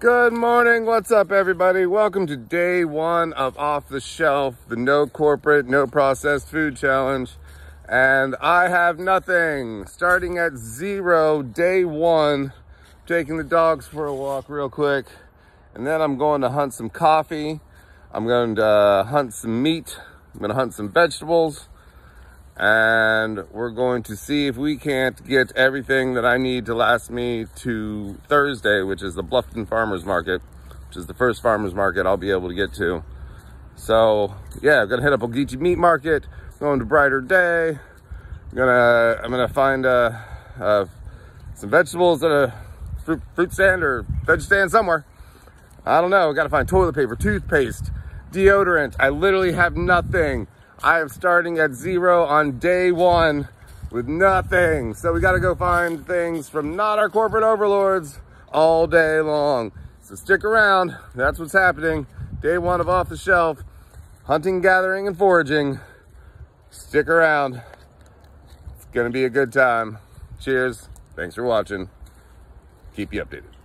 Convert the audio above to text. Good morning, what's up everybody? Welcome to day one of Off the Shelf, the no corporate, no processed food challenge. And I have nothing, starting at zero, day one, taking the dogs for a walk real quick. And then I'm going to hunt some coffee. I'm going to hunt some meat. I'm gonna hunt some vegetables. And we're going to see if we can't get everything that I need to last me to Thursday, which is the Bluffton farmers market, which is the first farmers market I'll be able to get to. So yeah, I'm gonna hit up O'Geechee Meat Market, going to brighter day. I'm gonna find some vegetables at a fruit stand or veg stand somewhere. I don't know. I gotta find toilet paper, toothpaste, deodorant. I literally have nothing. I am starting at zero on day one with nothing. So we got to go find things from not our corporate overlords all day long. So stick around. That's what's happening. Day one of Off the Shelf, hunting, gathering, and foraging. Stick around. It's going to be a good time. Cheers. Thanks for watching. Keep you updated.